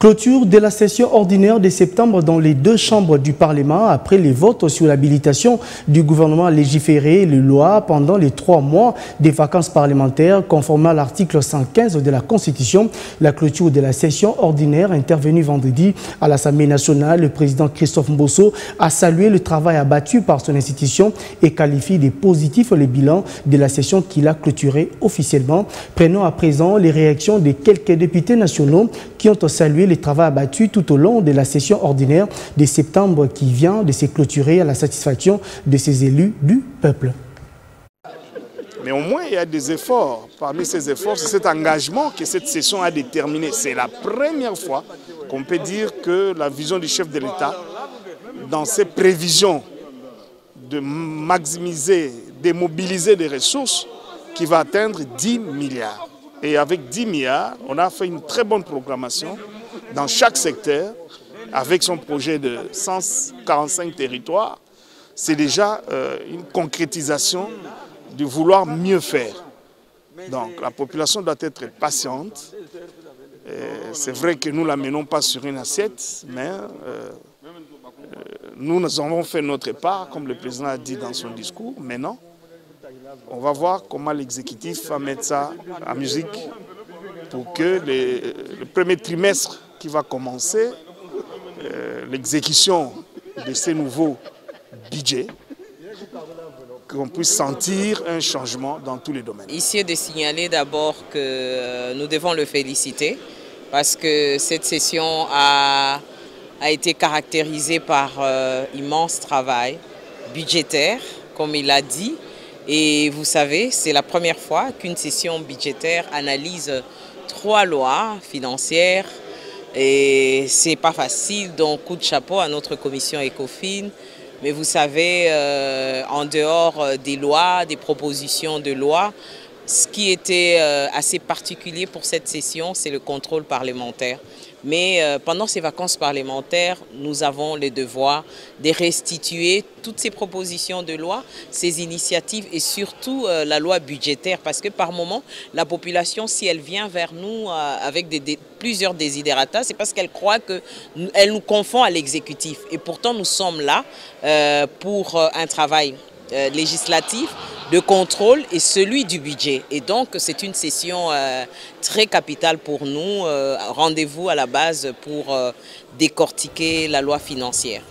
Clôture de la session ordinaire de septembre dans les deux chambres du Parlement après les votes sur l'habilitation du gouvernement à légiférer les lois pendant les 3 mois des vacances parlementaires conformément à l'article 115 de la Constitution. La clôture de la session ordinaire intervenue vendredi à l'Assemblée nationale, le président Christophe Mbosso a salué le travail abattu par son institution et qualifie de positif le bilan de la session qu'il a clôturée officiellement. Prenons à présent les réactions de quelques députés nationaux qui ont salué les travaux abattus tout au long de la session ordinaire de septembre qui vient de se clôturer à la satisfaction de ces élus du peuple. Mais au moins, il y a des efforts. Parmi ces efforts, c'est cet engagement que cette session a déterminé. C'est la première fois qu'on peut dire que la vision du chef de l'État, dans ses prévisions de maximiser, de mobiliser des ressources, qui va atteindre 10 milliards. Et avec 10 milliards, on a fait une très bonne programmation dans chaque secteur, avec son projet de 145 territoires. C'est déjà une concrétisation de vouloir mieux faire. Donc la population doit être patiente. C'est vrai que nous ne la menons pas sur une assiette, mais nous avons fait notre part, comme le président a dit dans son discours. Maintenant, on va voir comment l'exécutif va mettre ça en musique pour que le premier trimestre qui va commencer, l'exécution de ces nouveaux budgets, qu'on puisse sentir un changement dans tous les domaines. Ici, il est de signaler d'abord que nous devons le féliciter parce que cette session a été caractérisée par immense travail budgétaire, comme il a dit. Et vous savez, c'est la première fois qu'une session budgétaire analyse 3 lois financières et c'est pas facile, donc coup de chapeau à notre commission ECOFIN. Mais vous savez, en dehors des lois, des propositions de loi, ce qui était assez particulier pour cette session, c'est le contrôle parlementaire. Mais pendant ces vacances parlementaires, nous avons le devoir de restituer toutes ces propositions de loi, ces initiatives et surtout la loi budgétaire. Parce que par moment, la population, si elle vient vers nous avec plusieurs desiderata, c'est parce qu'elle croit qu'elle nous confond à l'exécutif. Et pourtant, nous sommes là pour un travail législatif, de contrôle et celui du budget. Et donc, c'est une session très capitale pour nous. Rendez-vous à la base pour décortiquer la loi financière.